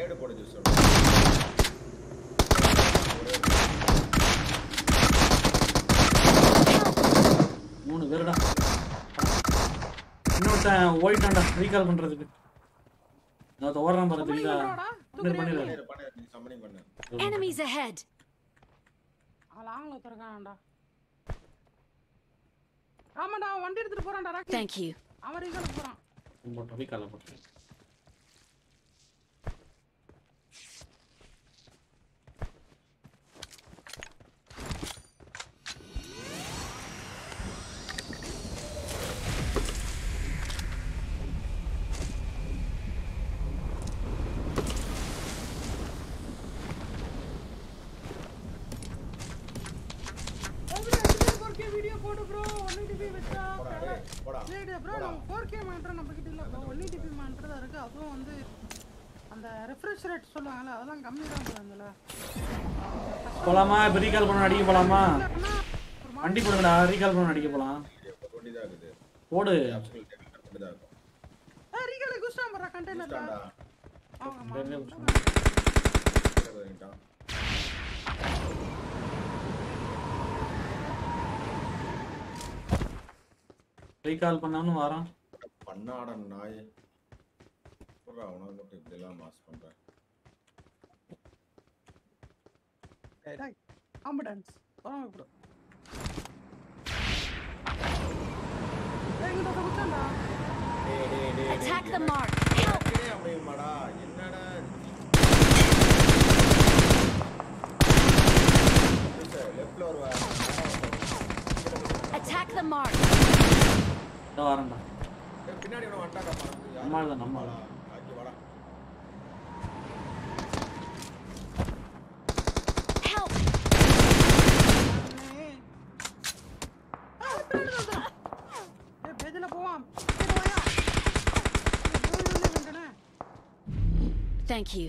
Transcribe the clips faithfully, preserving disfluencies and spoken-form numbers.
ఏడు పొడి చూస్తాడు மூணு பேருடா இன்னொருத்த ஒயிட் அண்டா ரீகால் பண்றதுக்கு நான் தோறறேன் பாரு தெரியுதா பண்ணி பண்ணிரேன் பண்ணி சம்மனிங் பண்ணேன் enemies ahead ஆலாங்க தரகாண்டா ராமடா வண்டி எடுத்துட்டு போறான்டா ராக்கி thank you அவன் ரீகால் போறான் போட்ட ரீகால் போட்டு போலாமா இப்ப ரீகால் பண்ண அடிக்க போலாமா வண்டி போடுங்கடா ரீகால் பண்ண அடிக்க போலாம் வண்டி தான் இருக்குது போடு ஏய் ரீகால் குஸ்டா மற கண்டெய்னர்ல ஆமா ரீகால் பண்ணானு வரான் பண்ணாடா நாய் போடா அவன மட்டும் இதெல்லாம் மாஸ் பண்றான் Hey, ambulance. Come on, bro. Attack the mark. Help. Attack the mark. No, I don't know. I'm not the number. Thank you. Thank you.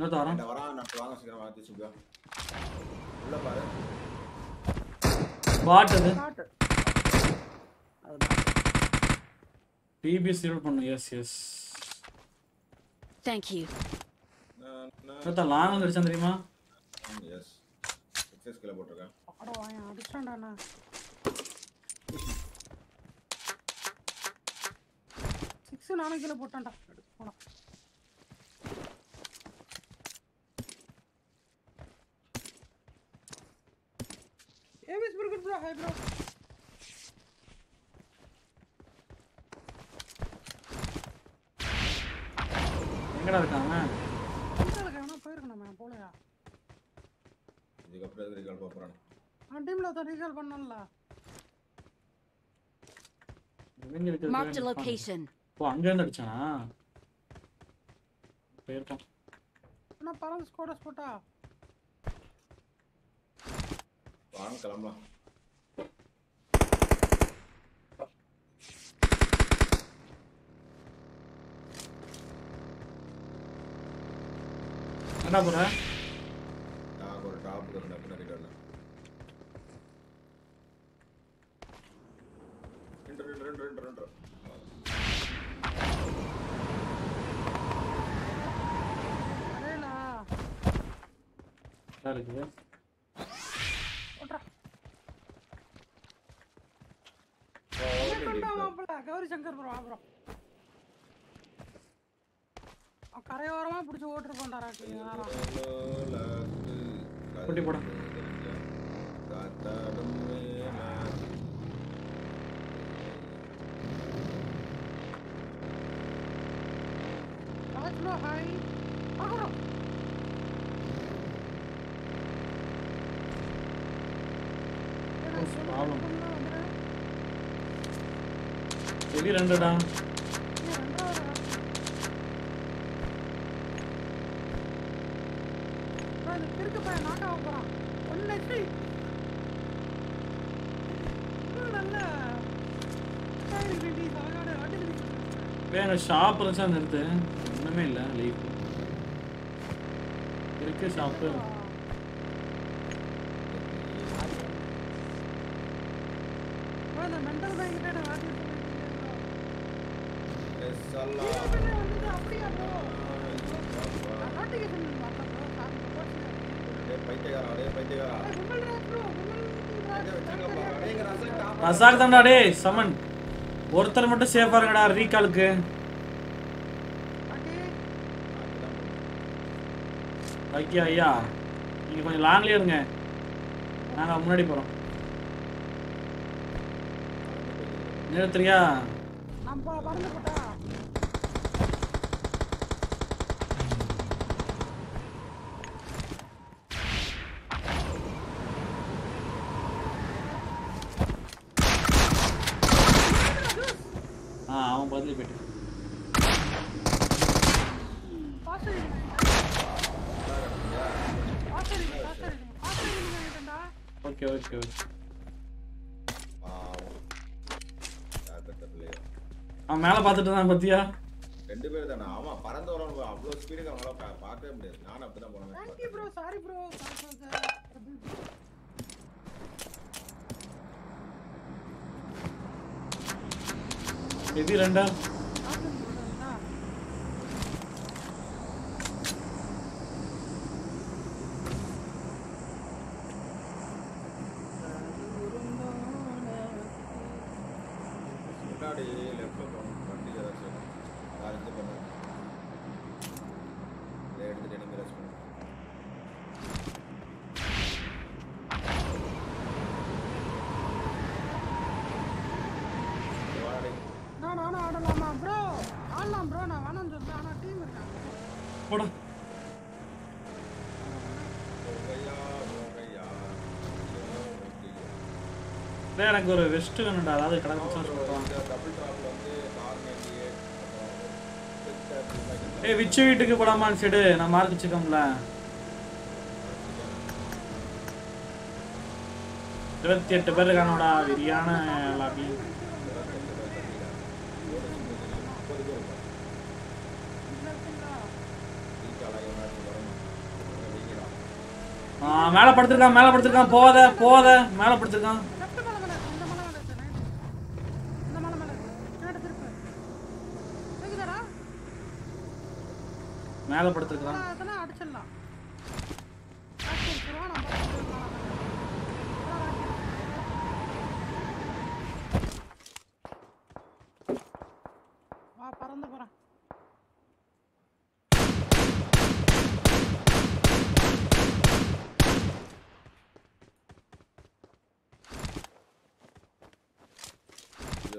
No to varan varan vaanga sikra vaanga thichuga ulla paaru bot adu D B S zero pannu yes yes thank you kada long andirchan theriyuma yes success kila potuka appo vaaya adichanda na six nanu kila potanda pona Avis burger bro hi bro எங்கடா இருக்கானே எங்கடா இருக்கானே போயிரக்கணுமா போலயா இதுக்கு அப்புறம் recall போறானே அந்த டீம்ல தான் ரீகால் பண்ணனல Mark the location போ அங்க என்ன அடிச்சானா போயிரலாம் நான் பரன் ஸ்குவாட் போட்டா வாங்க கிளம்பலாம் என்ன போற நான் ஒரு டாப் கரெக்டா பண்ணிட்டேன் ரெண்டு ரெண்டு ரெண்டு ரெண்டு அரேனா சரிங்க கௌரி சங்கர் bro bro ஆ கரையோரமா புடிச்சு ஓட்டர் பண்றாரா குட்டி போடா காத்தாடும் மேலா ராஜ்லோ ஹாய் ஆகரோ Heavy rendered down. shop or something. No, no, no, leave. There is a shop. Azar than a day, summon. Water motor safer and a recall game. Okay, yeah, you can land here and I'm ready for it. I'm going to I'm going to go to the house. I'm going to go to the house. Thank you, bro. Sorry, bro. Maybe Randa. I go to Western and another kind of double. Hey, which you took about a month today and a market chicken land. Don't get better than Viriana Labi. Malapatica, Malapatica, Poda, Poda, Malapatica. மேல படுத்துறான் அதنا அடிச்சிடலாம் அடிச்சிடுறோம் நம்ம வா பறந்து போறா இது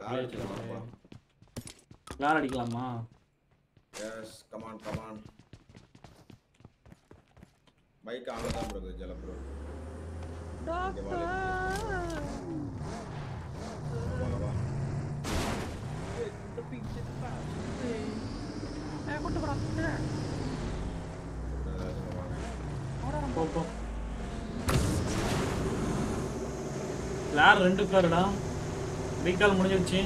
house. I'm going to go Yes, come on, come on. Bike, I'm going to go Doctor! Lar rendu karada. Recall mudinjiruchu.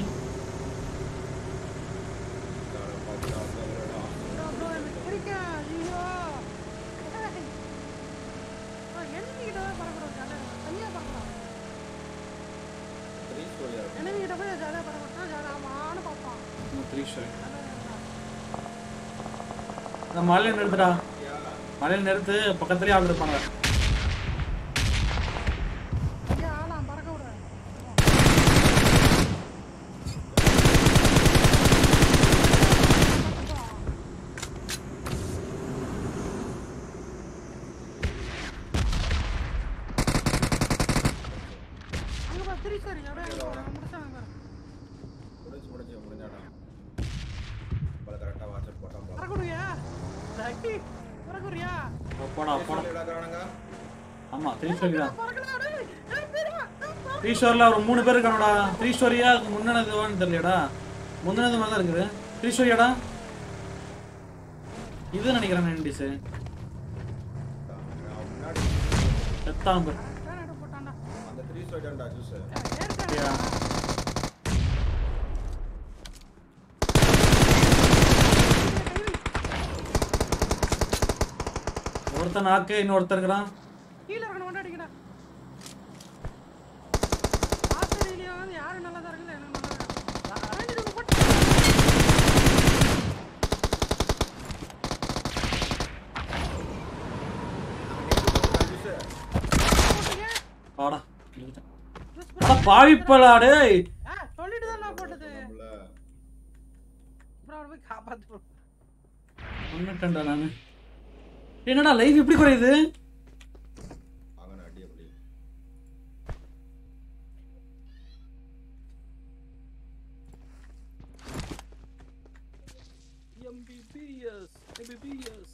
Malay Nerda Malay Nerda Pakatri Abra Pana நினைக்கிறேன் I don't know, sir. Yeah. North and Ake, North and Grand. You are going to take it up. After you are another. Order. Pavipala, eh? Ah, told it on about the Broadway Kappa. I'm not condemned. You're not alive, you prefer it. I'm an idea. M B B S, M B B S.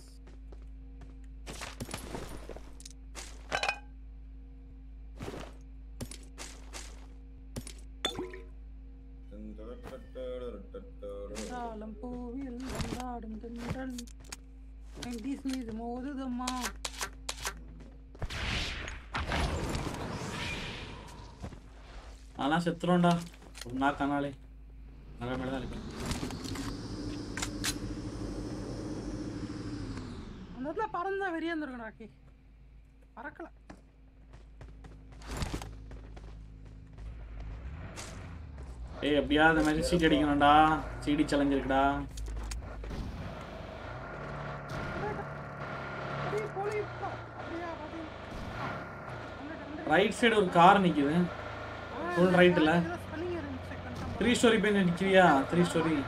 And this is more than the mouth. Anna Setronda, Nakanali. Another Parana Varian Runaki. Paracla. Hey, Bia, the magic city in Anda, city challenger. Right side or car, Nikki. Full right, la. Three story bin Kriya, three story.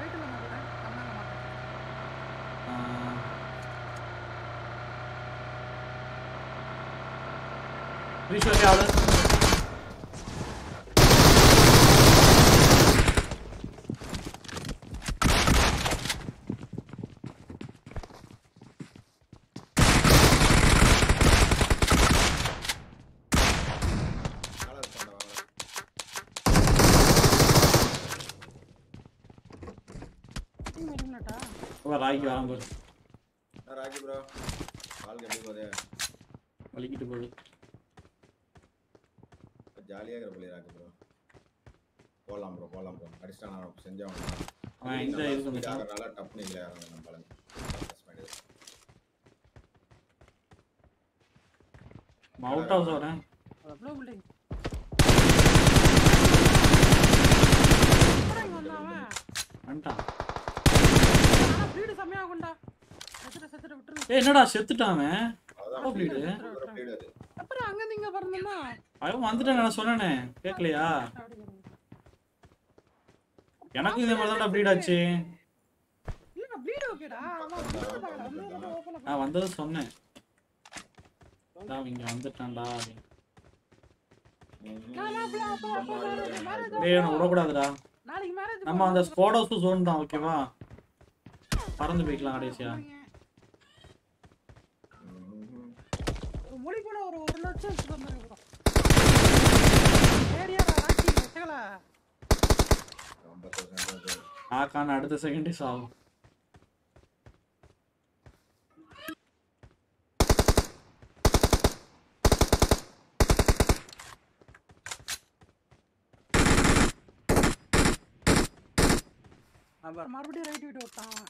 Three story out. Ragi, I'm good. Ragi, bro. I'll get over there. I'll get over it. Jolly, I'm going to go. Columbo, Columbo. I just don't know. Send you on. I'm going to go. I'm going to go. Mouth house, or eh? Blue building. Anta. Hey, no, I said to them, eh? I don't want to tell us on a name. Quickly, ah. Can I give them another bleed? I chain. I want those on it. Loving on the Tandari. They are no brother. I'm on the spot of Suzon down, Kiva. Pardon the big ladies, yeah. I can't add the second is out. I'm already ready to talk.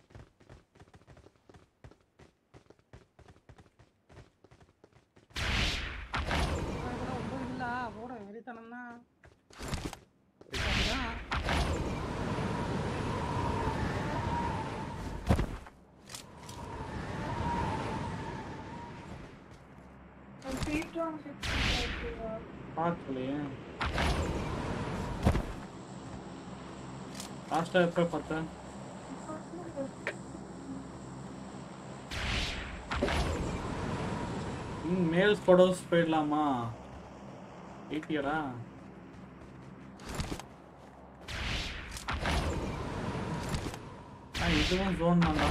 illa poda veritanamna Actually, yeah. Asta e pe pătă. Mails photos போயிடலாமா ஏடியரா ஐ இதுவும் zone தான்டா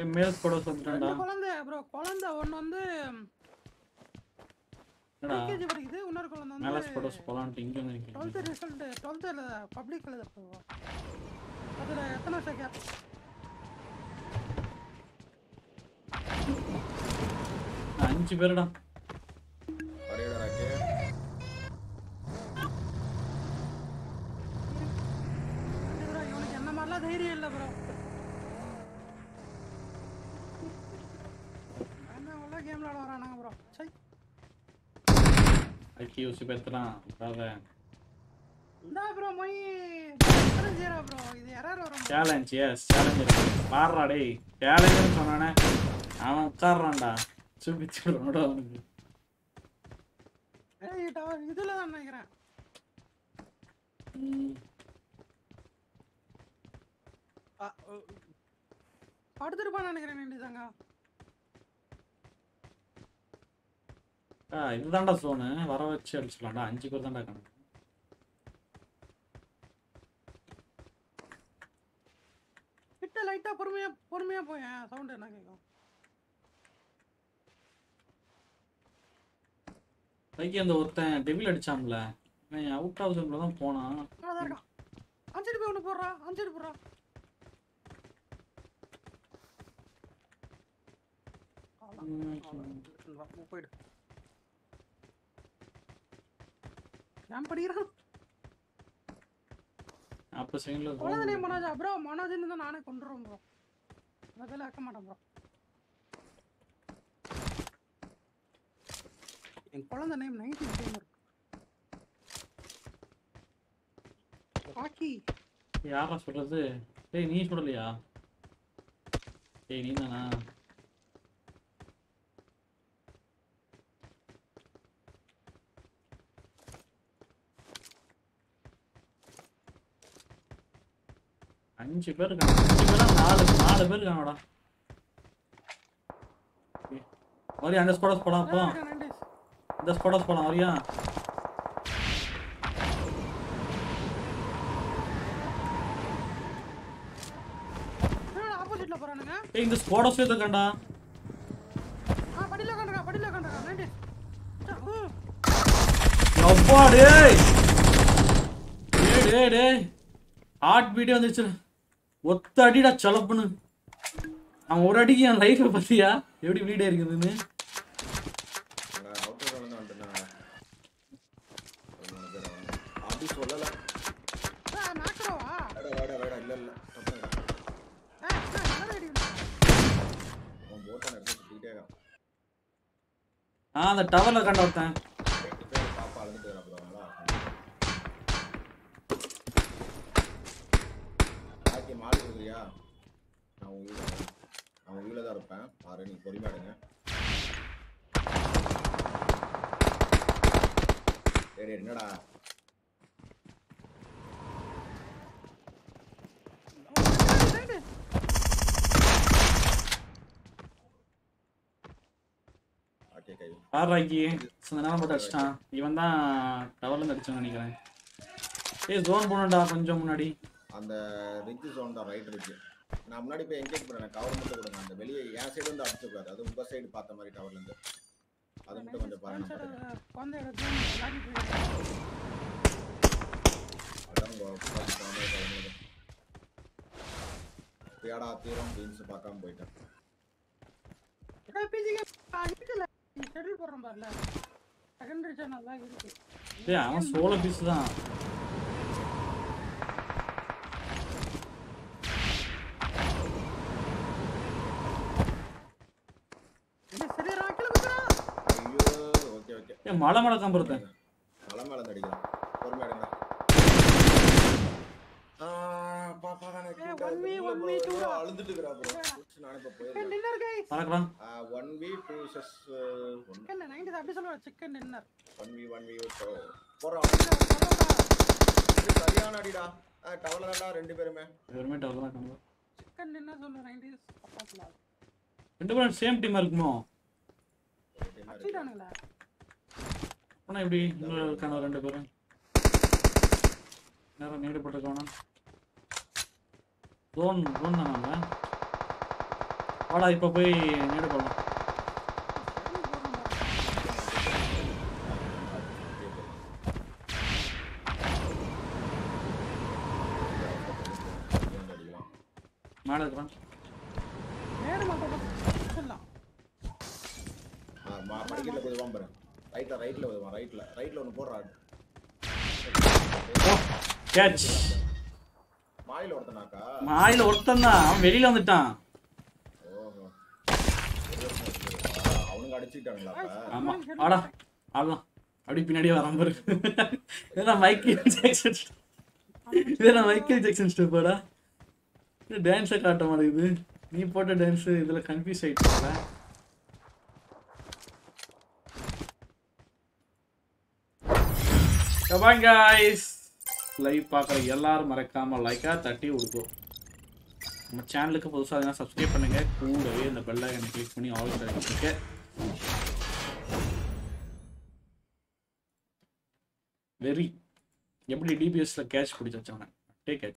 ஏ mails photos வந்துடா குழந்தை bro குழந்தை ஒன்னு வந்து KG வர்க்குது இன்னொரு குழந்தை வந்து மேலஸ் போட்டோஸ் போலாம் இங்க வந்து நிக்குது twelfth ரிசல்ட் twelfth ல பப்ளிக் ல போவா அதுல எத்தனை செகண்ட் அஞ்சு பேர்டா அடேடா ராகே இதுல இவனுக்கு என்ன மாறல தைரியம் இல்ல bro انا والله கேம்ல ஆடுறானாங்க bro சை Aqui o Cibertran, tá vendo? Não, bro, mãe. Challenger, bro. Isso é raro, bro. Challenge, yes, challenger. Parra, dei. Challenger, sonana. Avan karranda. Subichu, roda. Ei, tá, isso lá não é cara. Ah, padurupa não é cara, nem dizanga. Ah, இதுதான்டா zone. வர வச்சு அடிச்சலாம்டா. five பேர் தான்டா இருக்காங்க. கிட்ட லைட்டா பொறுமையா பொறுமையா போய் சவுண்ட் என்ன கேக்கும். லைக் அந்த ஒருத்தன் டெவில் அடிச்சாம்ல. நான் அவுட் ஆஃப் ஜோன்ல தான் போனான். அதான்டா. அஞ்சடி போய் ஒன்னு போறா. அஞ்சடி போறா. ஆமா போய்டு. நான் படிக்கிறேன் அப்ப செயின்ல போறதுல மனோஜ் bro மனோஜ் என்ன நானே கொண்டுறோம் bro அதெல்லாம் அக்க மாட்டேன் bro என் குழந்தை நேம் nineteen gamer பாக்கி யாரா சொல்றது டேய் நீ சொல்லலையா டேய் நீ தானா five பேர் இருக்காங்க five பேரா four four பேர் இருக்காங்கடா ஓரிய அந்த ஸ்பாட்ஸ் போலாம் போ இந்த ஸ்பாட்ஸ் போலாம் ஓரியா நான் ஆப்போசிட்ல போறானுங்க ஏய் இந்த ஸ்பாட்ஸ் ஏதோ கண்டா ஆ படில கண்டா படில கண்டா ரெண்டு யப்பா டேய் டேய் டேய் ஹார்ட் பீட் வந்துச்சு ஒத்த அடிடா சலப்புன நான் ஒரு அடிக்கு என் லைஃபை பத்தியா எப்படி ப்ளீட் ஆயிருக்குதுன்னு அவுட் வந்து வந்துட்டேனா ஆடி சொல்லல நான் நாக்குறவா வேட வேட இல்ல இல்ல நான் ரெடி நான் போட்ட நேத்து பீட்டேகா ஆ அந்த டவர்ல கண்ட வரேன் நான் வீலல தான் இருப்பேன் பாரு நீ பொறிமாடுங்க டேய் என்னடா ஓகே கை பாராகி சந்தனம் போட்டு அடிச்சான் இவன் தான் டவர்ல இருந்து அடிச்சான்னு நினைக்கிறேன் டேய் ஜோன் போணும்டா கொஞ்சம் முன்னாடி அந்த ரிட்ஜ் ஜோன் தான் ரைட் ரிட்ஜ் நான் முன்னாடி போய் என்கேஜ் பண்றேன் கவர் மட்டும் கொடுங்க அந்த வெளிய யா சைடு வந்து அடிச்சு கூடாது அது உங்க சைடு பார்த்த மாதிரி கவர்ல இருந்து அது மட்டும் கொஞ்சம் பாருங்க கொண்ட இடத்துல லாகி போயிடுச்சு அடங்கோ ஃபர்ஸ்ட் கார்னர் கவர்ல பேடா தீரம் பீன்ஸ் பார்க்காம போயிட்டேன் ஏபிஜிங்க அடிச்சல ஷெட்யூல் போறோம் பாருல செகண்டரி சேனல் லாகி இருக்கு டேய் அவன் solo piece தான் மலை மலை கம்பறத மலை மலை அடிக்குது பொறுமையா இருங்க ஆ பாப்பா one v two. I don't need to put a gun on. Don't, don't, don't, don't, man. All right, Poppy, need to put on. Madam, come on. Madam, come on. Ah, ma, madam, get the bomb, brother. Right, right, level, right, right, level, no, right. Catch. Mile orthanaka. Mile orthanna. Avan velila vanduttan. Oho. Avanga adichitaangala. Amma. Ada. Alla. Adi pinadi varan paru. Idha Michael Jackson. Idha Michael Jackson step ada. Idha dance kaatta marudhu. Nee potta dance idhula confuse aitala. Come on guys. Live paakra ellarum marakama like ah thirty udukku நம்ம சேனலுக்கு புதுசா இருந்தா subscribe பண்ணுங்க கூடவே இந்த bell icon click பண்ணி all பண்ணிடுங்க very எப்படி D B S ல catch பிடிச்சு வச்சானே take it